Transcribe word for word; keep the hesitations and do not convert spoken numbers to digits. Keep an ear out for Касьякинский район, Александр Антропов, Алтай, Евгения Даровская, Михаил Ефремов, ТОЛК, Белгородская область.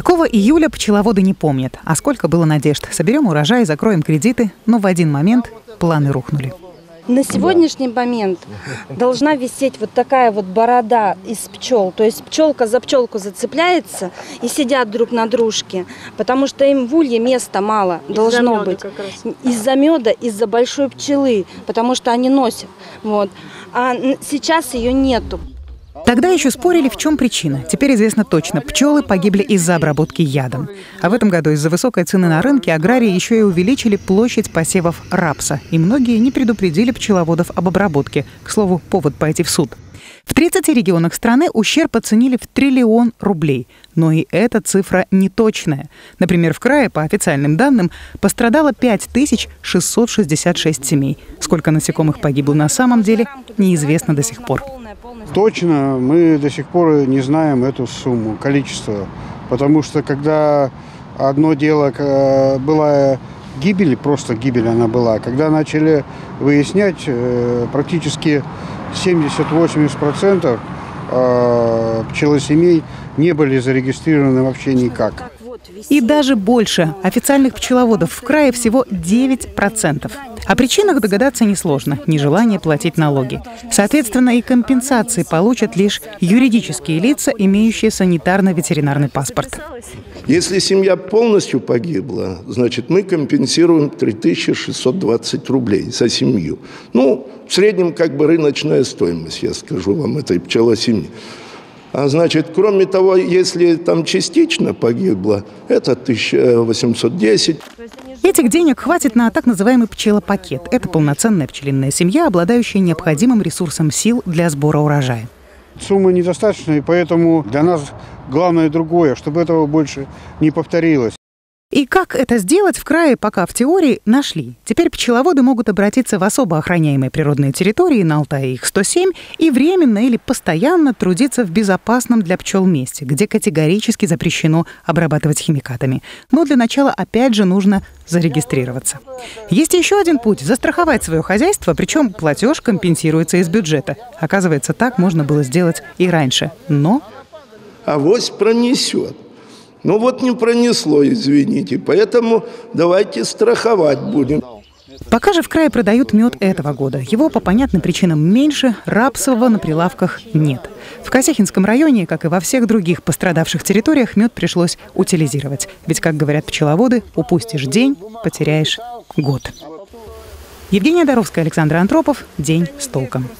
Такого июля пчеловоды не помнят. А сколько было надежд? Соберем урожай, закроем кредиты. Но в один момент планы рухнули. На сегодняшний момент должна висеть вот такая вот борода из пчел. То есть пчелка за пчелку зацепляется и сидят друг на дружке, потому что им в улье места мало должно быть. Из-за меда, из-за большой пчелы, потому что они носят. Вот. А сейчас ее нету. Тогда еще спорили, в чем причина. Теперь известно точно, пчелы погибли из-за обработки ядом. А в этом году из-за высокой цены на рынке аграрии еще и увеличили площадь посевов рапса. И многие не предупредили пчеловодов об обработке. К слову, повод пойти в суд. В тридцати регионах страны ущерб оценили в триллион рублей. Но и эта цифра неточная. Например, в крае, по официальным данным, пострадало пять тысяч шестьсот шестьдесят шесть семей. Сколько насекомых погибло на самом деле, неизвестно до сих пор. Точно мы до сих пор не знаем эту сумму, количество. Потому что когда одно дело была гибель, просто гибель она была, когда начали выяснять, практически семьдесят-восемьдесят процентов пчелосемей не были зарегистрированы вообще никак. И даже больше. Официальных пчеловодов в крае всего девять процентов. О причинах догадаться несложно – нежелание платить налоги. Соответственно, и компенсации получат лишь юридические лица, имеющие санитарно-ветеринарный паспорт. Если семья полностью погибла, значит, мы компенсируем три тысячи шестьсот двадцать рублей за семью. Ну, в среднем как бы рыночная стоимость, я скажу вам, этой пчелосемьи. А значит, кроме того, если там частично погибло, это тысяча восемьсот десять. Этих денег хватит на так называемый пчелопакет. Это полноценная пчелиная семья, обладающая необходимым ресурсом сил для сбора урожая. Сумма недостаточна, и поэтому для нас главное другое, чтобы этого больше не повторилось. И как это сделать в крае, пока в теории нашли. Теперь пчеловоды могут обратиться в особо охраняемые природные территории, на Алтае их сто семь, и временно или постоянно трудиться в безопасном для пчел месте, где категорически запрещено обрабатывать химикатами. Но для начала опять же нужно зарегистрироваться. Есть еще один путь – застраховать свое хозяйство, причем платеж компенсируется из бюджета. Оказывается, так можно было сделать и раньше. Но... Авось пронесет. Ну вот не пронесло, извините, поэтому давайте страховать будем. Пока же в крае продают мед этого года. Его по понятным причинам меньше, рапсового на прилавках нет. В Касьякинском районе, как и во всех других пострадавших территориях, мед пришлось утилизировать. Ведь, как говорят пчеловоды, упустишь день, потеряешь год. Евгения Даровская, Александр Антропов. День с толком.